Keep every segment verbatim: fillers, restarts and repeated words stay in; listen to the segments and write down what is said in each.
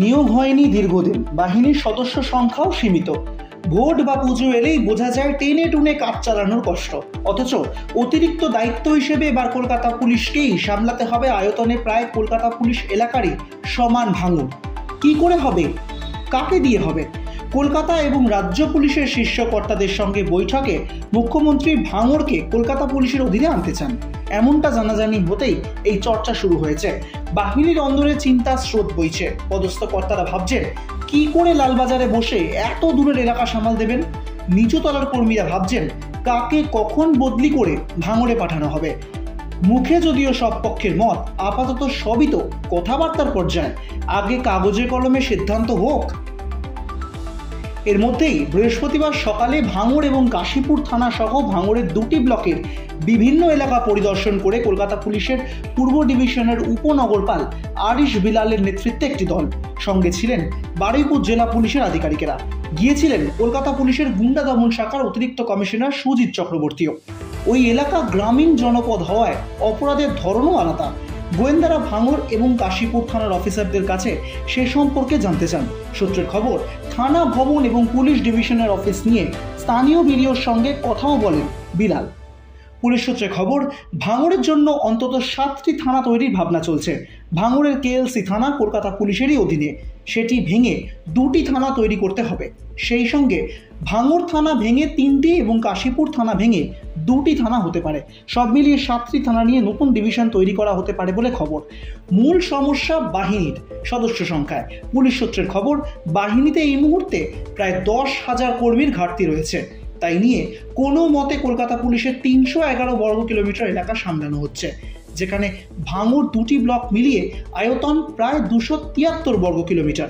নিয়োগ হয়নি দীর্ঘদিন, বাহিনীর সদস্য সংখ্যাও সীমিত। ভোট বা পুজো এলেই বোঝা যায় টেনে টুনে কাজ চালানোর কষ্ট। অথচ অতিরিক্ত দায়িত্ব হিসেবে এবার কলকাতা পুলিশকেই সামলাতে হবে আয়তনে প্রায় কলকাতা পুলিশ এলাকারই সমান ভাঙন। কি করে হবে, কাকে দিয়ে হবে? কলকাতা এবং রাজ্য পুলিশের শীর্ষকর্তাদের সঙ্গে বৈঠকে মুখ্যমন্ত্রী ভাঙড়কে কলকাতা পুলিশের অধীনে আনতে চান, এমনটা জানাজানি হতেই এই চর্চা শুরু হয়েছে। বাহিনীর অন্দরে চিন্তার স্রোত বইছে। পদস্থ কর্তারা ভাবছেন কি করে লালবাজারে বসে এত দূরের এলাকা সামাল দেবেন, নিচুতলার কর্মীরা ভাবছেন কাকে কখন বদলি করে ভাঙড়ে পাঠানো হবে। মুখে যদিও সব পক্ষের মত, আপাতত সবই তো কথাবার্তার পর্যায়ে, আগে কাগজে কলমে সিদ্ধান্ত হোক। এর মধ্যেই বৃহস্পতিবার সকালে ভাঙড় এবং কাশীপুর থানা সহ ভাঙড়ের দুটি ব্লকের বিভিন্ন এলাকা পরিদর্শন করে কলকাতা পুলিশের পূর্ব ডিভিশনের উপনগরপাল আরিশ বিলালের নেতৃত্বে একটি দল, সঙ্গে ছিলেন বারুইপুর জেলা পুলিশের আধিকারিকেরা, গিয়েছিলেন কলকাতা পুলিশের গুন্ডা দমন শাখার অতিরিক্ত কমিশনার সুজিত চক্রবর্তীও। ওই এলাকা গ্রামীণ জনপদ হওয়ায় অপরাধের ধরনও আলাদা। গোয়েন্দারা ভাঙড় এবং কাশীপুর থানার অফিসারদের কাছে সে সম্পর্কে জানতে চান। সূত্রের খবর, থানা ভবন এবং পুলিশ ডিভিশনের অফিস নিয়ে স্থানীয় বিডিওর সঙ্গে কথাও বলেন বিলাল। পুলিশ সূত্রে খবর, ভাঙড়ের জন্য অন্তত সাতটি থানা তৈরির ভাবনা চলছে। ভাঙড়ের কেএলসি থানা কলকাতা পুলিশেরই অধীনে, সেটি ভেঙে দুটি থানা তৈরি করতে হবে। সেই সঙ্গে ভাঙড় থানা ভেঙে তিনটি এবং কাশীপুর থানা ভেঙে দুটি থানা হতে পারে। সব মিলিয়ে সাতটি থানা নিয়ে নতুন ডিভিশন তৈরি করা হতে পারে বলে খবর। মূল সমস্যা বাহিনীর সদস্য সংখ্যায়। পুলিশ সূত্রের খবর, বাহিনীতে এই মুহূর্তে প্রায় দশ হাজার কর্মীর ঘাটতি রয়েছে। তাই নিয়ে কোনো মতে কলকাতা পুলিশের তিনশো এগারো বর্গ কিলোমিটার এলাকা সামলানো হচ্ছে, যেখানে ভাঙড় দুটি ব্লক মিলিয়ে আয়তন প্রায় দুশো তিয়াত্তর বর্গ কিলোমিটার।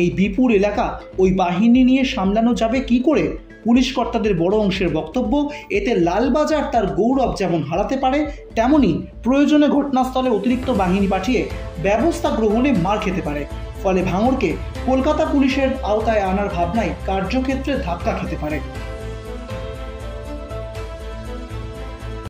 এই বিপুল এলাকা ওই বাহিনী নিয়ে সামলানো যাবে কি করে? পুলিশ কর্তাদের বড় অংশের বক্তব্য, এতে লালবাজার তার গৌরব যেমন হারাতে পারে, তেমনই প্রয়োজনে ঘটনাস্থলে অতিরিক্ত বাহিনী পাঠিয়ে ব্যবস্থা গ্রহণে মার খেতে পারে। ফলে ভাঙড়কে কলকাতা পুলিশের আওতায় আনার ভাবনায় কার্যক্ষেত্রে ধাক্কা খেতে পারে।